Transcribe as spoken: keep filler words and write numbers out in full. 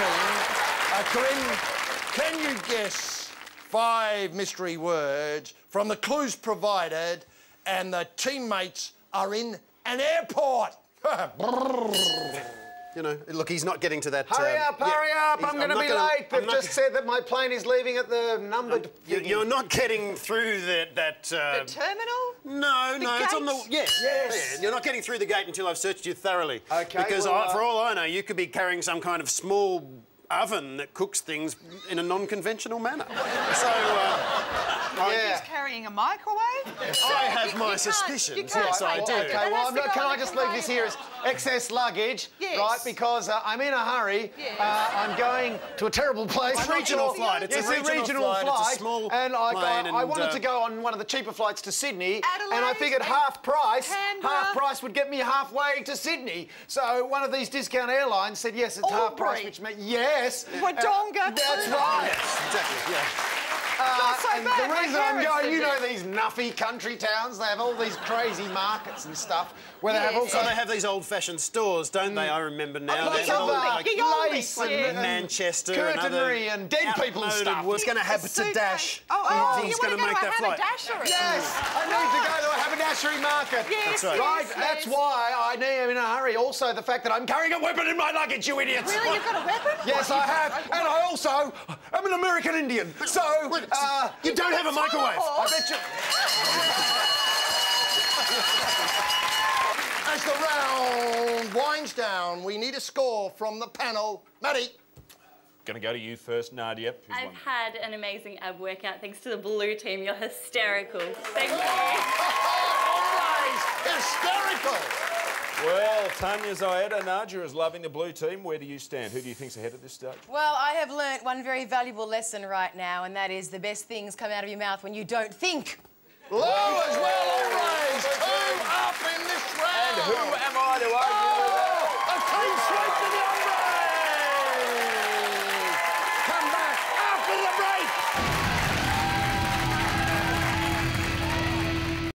Uh, Corinne, can you guess five mystery words from the clues provided and the teammates are in an airport? You know, look, he's not getting to that... Hurry um, up, hurry yeah, up! I'm going to be gonna, late. They've just said that my plane is leaving at the numbered... You, you're not getting through the, that... Uh, the terminal? No, the no, gate? It's on the... Yes, yes. Yeah, you're not getting through the gate until I've searched you thoroughly. OK, Because well, I, for all I know, you could be carrying some kind of small oven that cooks things in a non-conventional manner. So... Uh, Are yeah. you just carrying a microwave? I have you, my you suspicions. Yes, I do. OK, well, I'm not, can I just leave this here as excess luggage, yes. right? Because uh, I'm in a hurry. Yes. Uh, I'm going to a terrible place. It's a regional flight. It's a regional flight. It's a small and I, plane. I, and I wanted uh, to go on one of the cheaper flights to Sydney. Adelaide, and I figured half price, Canberra. half price would get me halfway to Sydney. So one of these discount airlines said, yes, it's Albury. half price, which meant yes. Wodonga Tuna. That's right. Yes, exactly, yeah. Uh, so and bad. the reason I'm going, you know, these nuffy country towns, they have all these crazy markets and stuff where yes. they have all... So they have these old-fashioned stores, don't mm. they? I remember now. Like, all, like Lace and, and Manchester and other... and dead people and stuff. What's going to happen to Dash? Oh, oh, you want to go to a haberdashery? Yes, I need to go to a haberdashery market. Yes, that's right. Right, yes, that's yes. why I am in a hurry. Also, the fact that I'm carrying a weapon in my luggage, you idiots! Really? You've got a weapon? Yes, I have. And I also am an American Indian, so... Uh, you, you don't have a microwave. I bet you. As the round winds down, we need a score from the panel. Maddie. Gonna go to you first, Nadia. Who's I've won? had an amazing ab workout. Thanks to the blue team. You're hysterical. Thank you. Always hysterical. Well, Tania Zaetta, Nadia is loving the blue team. Where do you stand? Who do you think's ahead at this stage? Well, I have learnt one very valuable lesson right now, and that is the best things come out of your mouth when you don't think. Low as well, always. Two up